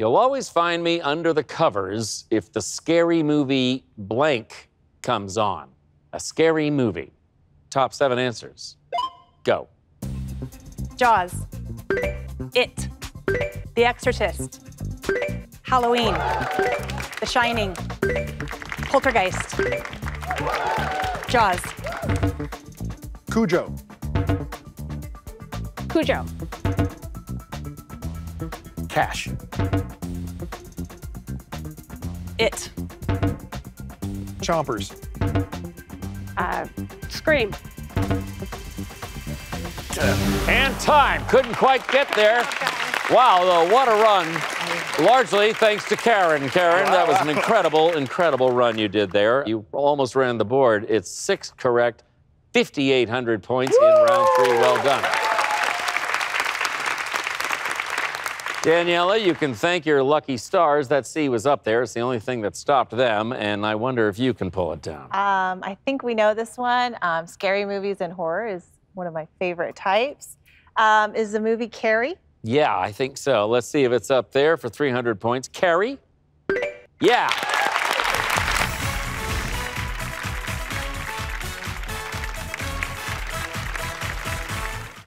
You'll always find me under the covers if the scary movie blank comes on. A scary movie. Top 7 answers. Go. Jaws. It. The Exorcist. Halloween. The Shining. Poltergeist. Jaws. Cujo. Cujo. Cash. It. Chompers. Scream. And time. Couldn't quite get there. Wow, though, what a run. Largely thanks to Karen. Karen, that was an incredible, incredible run you did there. You almost ran the board. It's 6 correct, 5,800 points in round 3. Well done. Daniela, you can thank your lucky stars. That sea was up there. It's the only thing that stopped them, and I wonder if you can pull it down. I think we know this one. Scary movies and horror is one of my favorite types. Is the movie Carrie? Yeah, I think so. Let's see if it's up there for 300 points. Carrie? Yeah.